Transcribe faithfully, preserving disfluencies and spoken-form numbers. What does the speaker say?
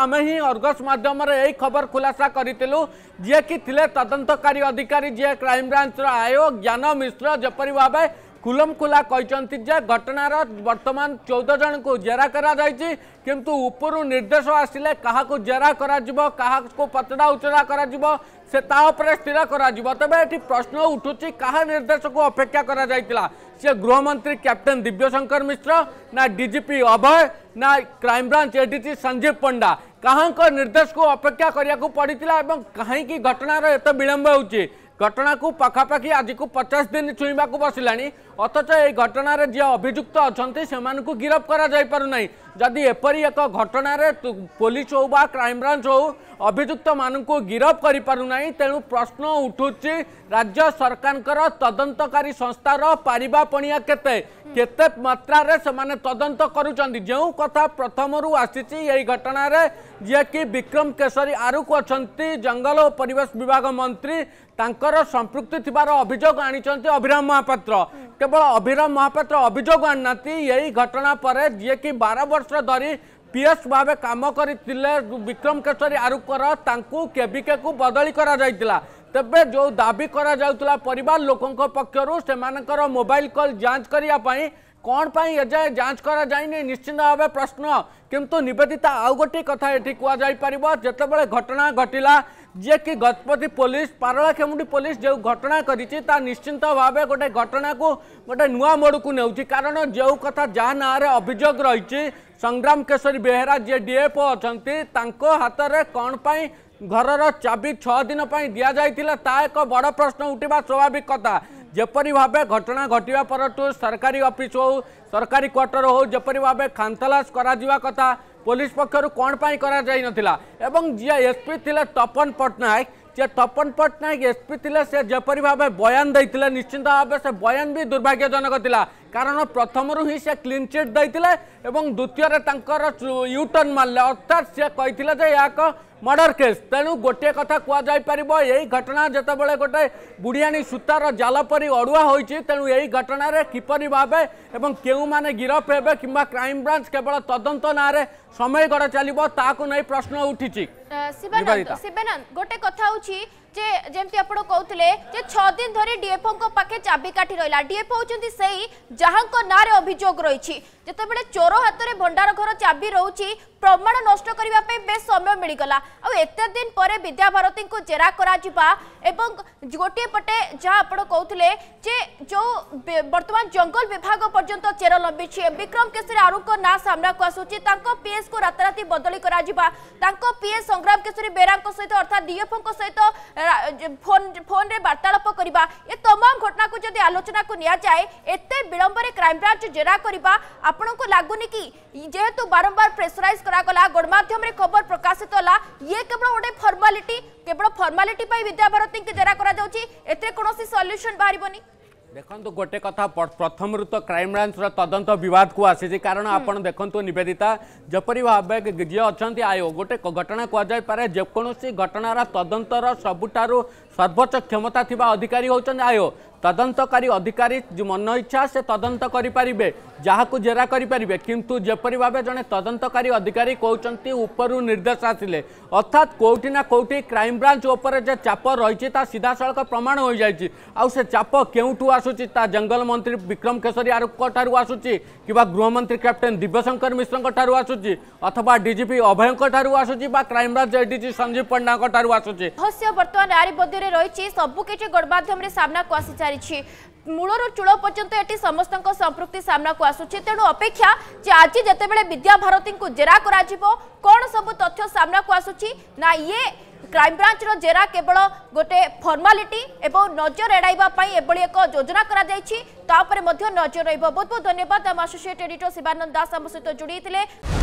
आम ही अर्गस मध्यम यही खबर खुलासा करूँ जी कि तदंतकारी अधिकारी जी क्राइमब्रांच आयो ज्ञान मिश्र जपरी भाव खुलमखुला कहते जे घटनार वर्तमान चौदह जन को जेरा किंतु उपरू निर्देश आसिले क्या जेरा को पचरा उचरा कर स्थिर कर तबे ये प्रश्न उठुची क्या निर्देश को अपेक्षा करा से गृहमंत्री कैप्टन दिव्यशंकर मिश्र ना डीजीपी अभय ना क्राइमब्रांच एडीजी संजीव पंडा क्या निर्देश को अपेक्षा करने को पड़ी कहीं घटनार एत विलंब हो घटना को पखापाखि आज को पचास दिन छुईवा बसला अथच ये घटन जी अभियुक्त अच्छा से गिरफ्त करूना जदि एपरी एक घटन पुलिस हो बा क्राइमब्रांच हो अभियुक्त मानू गिरफ्त करना तेणु प्रश्न उठुची राज्य सरकार तदंतकारी संस्थार पारिबापणिया केते केते मात्रा से तदंत करुँच जो कथा प्रथम रू आई घटन जी कि विक्रम केसरी आरुख अच्छा जंगल और परिवेश विभाग मंत्री संपृक्ति थिबार अभियोग आनी अभिराम महापात्र केवल अभिराम महापात्र अभियोग आनी ना यही घटना पर जी कि बारह वर्ष धरी पीएस भाव काम करते विक्रम केसरी आरुकर केविके को बदली करा जायतिला तेबे जो दाबी करा जाउतला परिवार लोकों पक्षरु सेमानकर मोबाइल कॉल जांच करिया पई कौन पाई एजाए जांच करा जाइने निश्चिंत भाव प्रश्न किंतु निवेदिता आउ गोटे कथा ये कहुपर जितेबाला घटना घटला जे कि गजपति पुलिस पारलाखेमुंडी पुलिस जो घटना करी निश्चिंत भाव गोटे घटना को गोटे नुआ मोड़ को नेउछि कारण जो कथा जहाँ ना अभियोग रही संग्राम केसरी बेहेरा जे डीएफओ अच्छा हाथ में कौन पाई घरर चाबी छह दिन पाई दिया जाइतिला ता एक बड़ प्रश्न उठिबा स्वाभाविक कथा जेपरी भाव घटना घटवा पर सरकारी ऑफिस हो सरकारी क्वार्टर हो जेपरी भाव खानतलास करा जीवा कथा पुलिस पक्षर कौन पाई करा जाई नथिला एवं जी एसपी थिले तपन पटनायक जे तपन पटनायक एसपी थिले से जेपरी भाव बयान देथिले निश्चिंत भाव से बयान भी दुर्भाग्यजनक थिला कारण प्रथम ही से क्लीन चिट देथिले एवं द्वितीय तांकर यू टर्न मारले अर्थात से कहिथिले जे याक मर्डर केस तेणु गोटे कथा कहुपर यही घटना जितेबाला गोटे बुढ़ियाणी सूतार जालपरी अड़ुआ होती तेणु यही घटन किपर भाव एवं के गिरफ हे कि क्राइमब्रांच केवल तदंत ना समय गड़ चलो ताकू नहीं प्रश्न उठी गोटे कथा जे जेमती आपण कहते छह दिन धरी डीएफओ को पाखे चाबी काठी रहा डीएफओ होचंती सेही जहां को नारे अभियोग रही जते बेले चोर हाथ में भंडार घर चाबी रही प्रमाण नष्ट करिबा पे बे समय मिल गला आ एते दिन पर विद्या भारती को जेरा करा जिबा एवं गोटे पटे जहां आपण कहते जे जो वर्तमान जंगल विभाग पर्यंत चेर लंबी विक्रम केसरी आरु को ना सामना को आसुची तांको पीएस को रातराती बदली करा जिबा तांको पीएस संग्राम केसरी बेहेरा को सहित अर्थात डीएफओ को सहित फोन फोन रे वार्तालाप करवा ये तमाम घटना को जब आलोचना को निया जाए एते विलंब रे क्राइमब्रांच जेरा करवा आपण को लगुनि कि जेहेतु बारंबार प्रेसराइज करागला गणमाध्यम रे खबर प्रकाशित होला ये केवल गोटे फॉर्मालिटी केवल फॉर्मालिटी पाई विद्या भारती के जेरा करा जाउची एते कोनोसी सॉल्यूशन बाहरिबोनी देखो गोटे कथा प्रथम तो क्राइमब्रांच तदंत बद को आसी कारण आपड़ देखो निवेदिता जपरी भाव जी अच्छा आयो गोटे घटना कहुपे जेकोसी घटनार तदंतर सबुठार सर्वोच्च क्षमता थी अधिकारी होचन आयो तदंतकारी अधिकारी मन इच्छा से तदंत करें जहाँ को जेरा करें किंतु जेपरी भाव जड़े तदंतकारी अधिकारी कहते उपरू निर्देश आसिले अर्थात कौटी ना कौटी क्राइमब्रांच उपर जे चाप रही सीधा सड़क प्रमाण हो जाए आउ से चाप केउठू आसुची जंगल मंत्री विक्रम केसरी आरुख ठारू आसुची कि गृहमंत्री कैप्टेन दिव्यशंकर मिश्र ठारू आसुची अथवा डीजीपी अभय ठारू आसुची बा क्राइमब्रांच एडीजी संजीव पंडा ठारू आसुची रहस्य वर्तमान आरी बदरे रही सबकिछ गणमाध्यम रे सामना को आसी मूलर चूल पर्यंत ये समस्त संपृक्ति सामना को आसुची तेणु अपेक्षा जे आज जितेबाला विद्या भारती को जेरा कौन सब तथ्य सामना को आसुची ना ये क्राइमब्रांच जेरा केवल गोटे फॉर्मालिटी एवं नजर एड़ाइबा पई एबळी एक योजना करा जाईछि तापरे मध्य नजर रहिबो। बहुत बहुत धन्यवाद आम आसोसिएट एडिटर शिवानंद दास आम सहित जोड़े।